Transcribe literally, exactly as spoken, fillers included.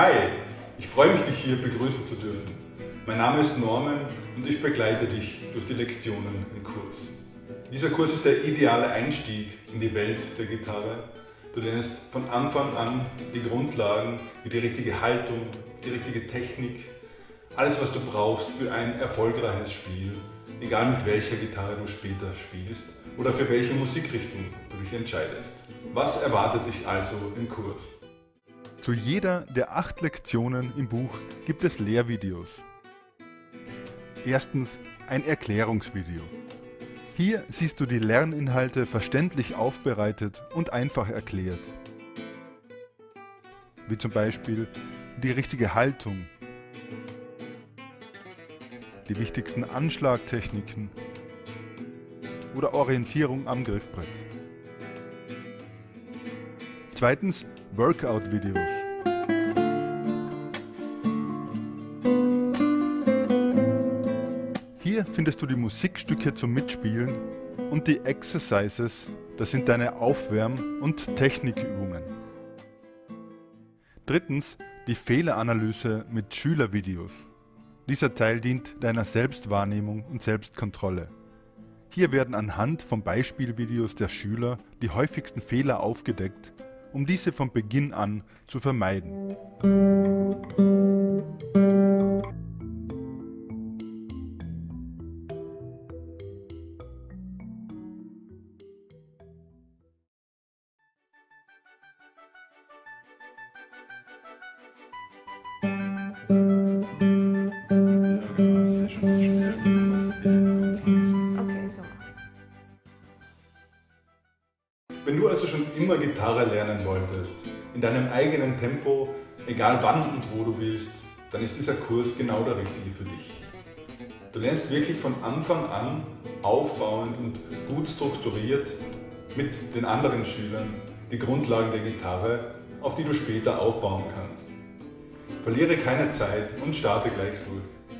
Hi, ich freue mich, dich hier begrüßen zu dürfen. Mein Name ist Norman und ich begleite dich durch die Lektionen im Kurs. Dieser Kurs ist der ideale Einstieg in die Welt der Gitarre. Du lernst von Anfang an die Grundlagen, wie die richtige Haltung, die richtige Technik, alles was du brauchst für ein erfolgreiches Spiel, egal mit welcher Gitarre du später spielst oder für welche Musikrichtung du dich entscheidest. Was erwartet dich also im Kurs? Zu jeder der acht Lektionen im Buch gibt es Lehrvideos. Erstens ein Erklärungsvideo. Hier siehst du die Lerninhalte verständlich aufbereitet und einfach erklärt. Wie zum Beispiel die richtige Haltung, die wichtigsten Anschlagtechniken oder Orientierung am Griffbrett. Zweitens Workout-Videos. Hier findest du die Musikstücke zum Mitspielen und die Exercises, das sind deine Aufwärm- und Technikübungen. Drittens die Fehleranalyse mit Schülervideos. Dieser Teil dient deiner Selbstwahrnehmung und Selbstkontrolle. Hier werden anhand von Beispielvideos der Schüler die häufigsten Fehler aufgedeckt, um diese von Beginn an zu vermeiden. Wenn du also schon immer Gitarre lernen wolltest, in deinem eigenen Tempo, egal wann und wo du willst, dann ist dieser Kurs genau der richtige für dich. Du lernst wirklich von Anfang an, aufbauend und gut strukturiert, mit den anderen Schülern, die Grundlagen der Gitarre, auf die du später aufbauen kannst. Verliere keine Zeit und starte gleich durch.